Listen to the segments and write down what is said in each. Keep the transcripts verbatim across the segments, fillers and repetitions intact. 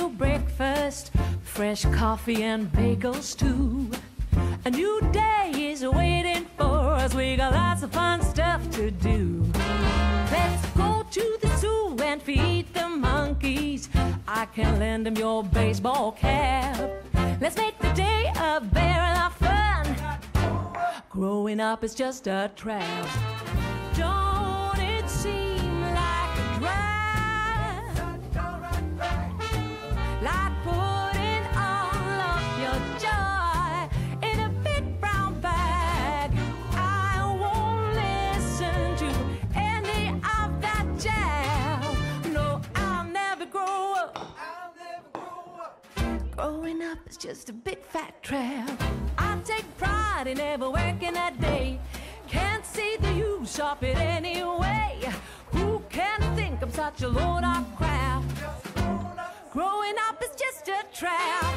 cereal breakfast, fresh coffee and bagels too. A new day is waiting for us, we got lots of fun stuff to do. Let's go to the zoo and feed the monkeys, I can lend them your baseball cap. Let's make the day a bear and our fun, growing up is just a trap. Don't it seem like a drive, like putting all of your joy in a big brown bag? I won't listen to any of that jazz. No, I'll never grow up, I'll never grow up. Growing up is just a big fat trap. I take pride in never working a day, can't see the use of it anyway. Who can think I'm such a load of crap? Growing up is just a trap.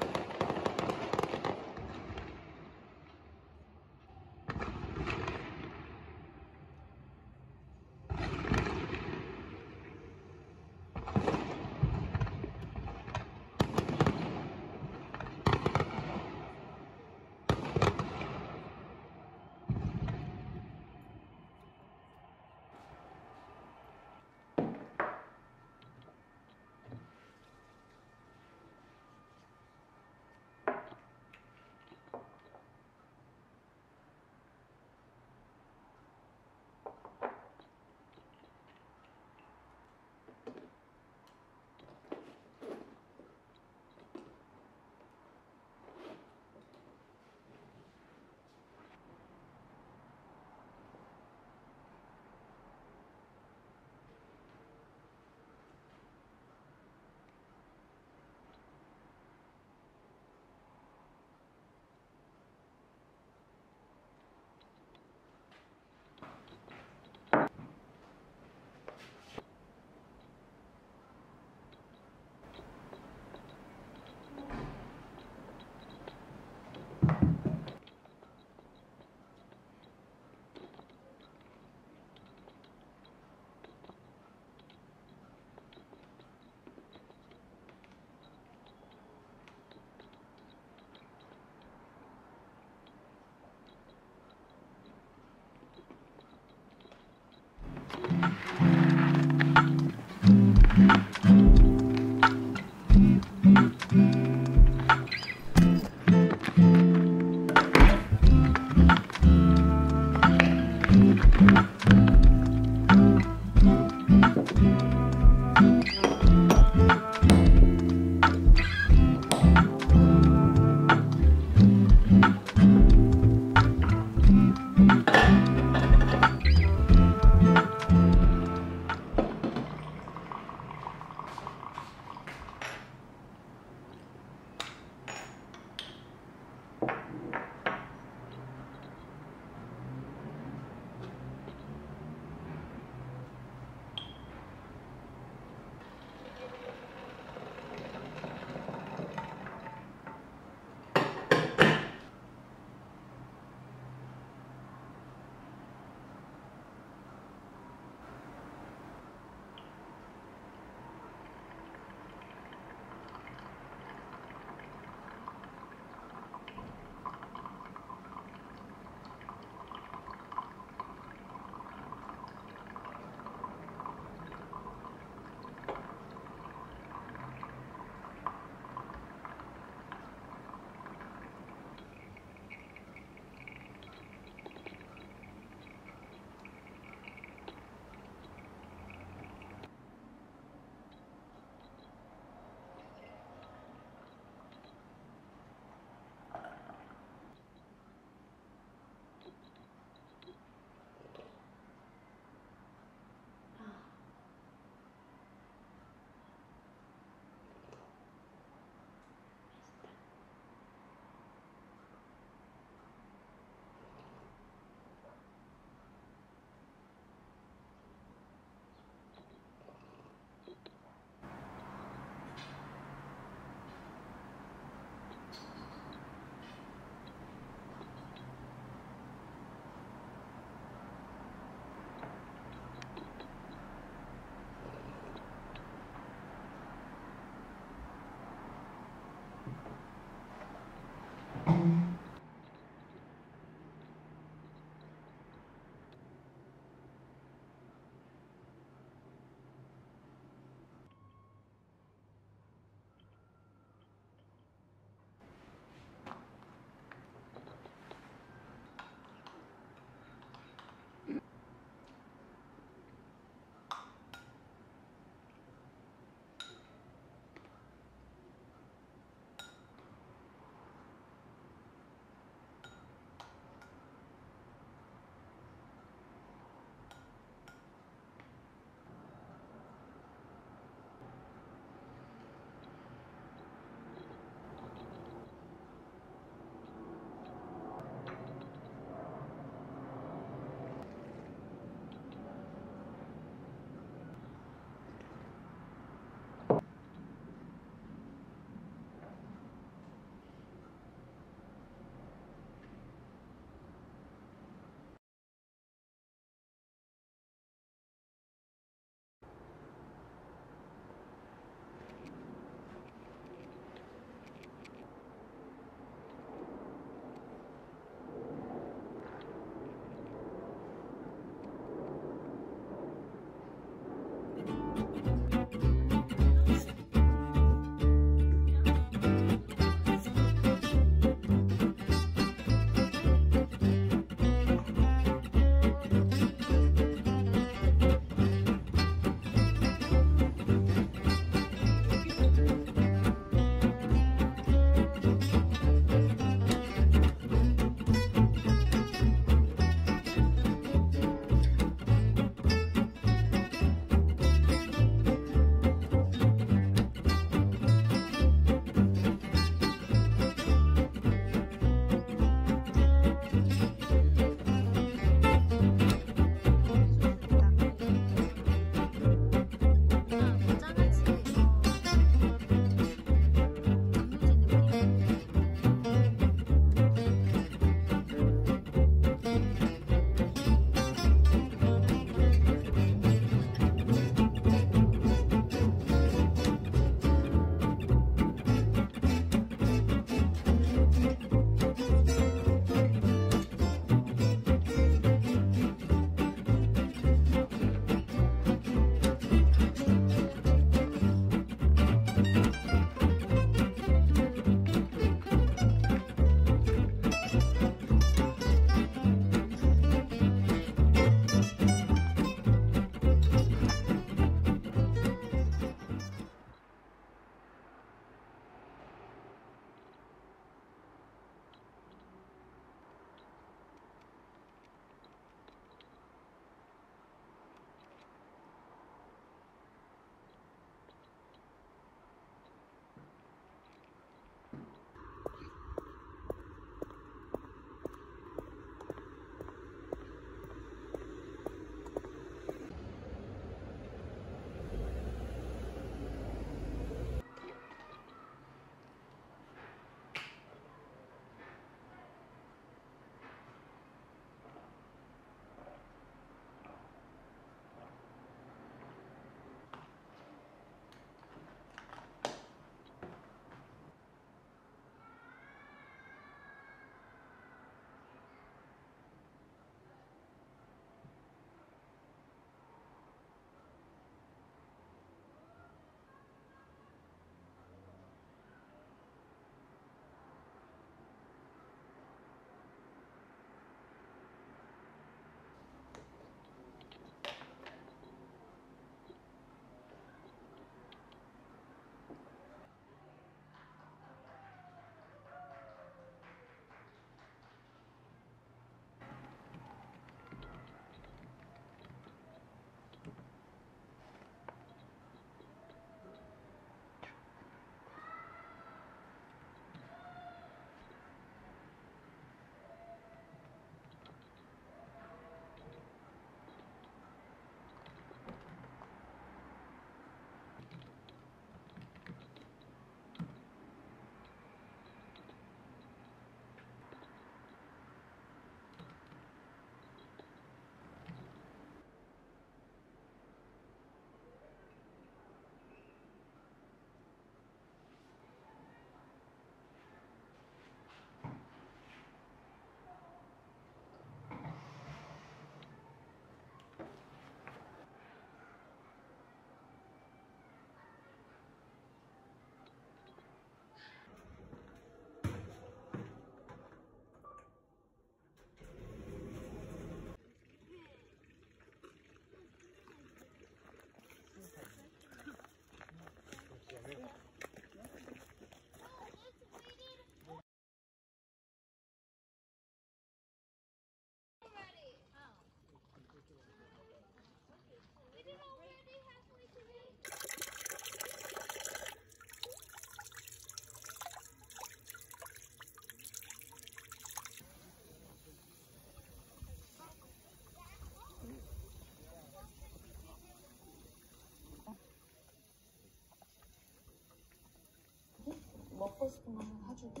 먹고 싶은 거는 사주고.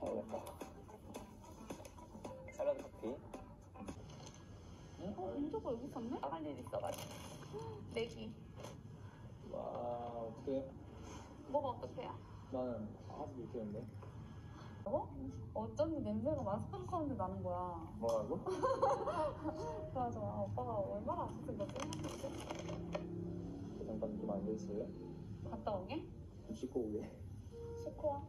먹을까? 샐러드 커피. 어? 인조가 여기 있었네? 나갈 일이 있어가지고. 내기. 와, 어떡해? 뭐가 어떡해요? 나는 아직 못했는데. 어? 어쩐지 냄새가 마스크를 썼는데 나는 거야. 뭐라고? 좋아 좋아. 오빠가 얼마나 아팠을 거지? 잠깐 좀 앉아있을래? 갔다 오게? 좀 씻고 오게. 씻고 와.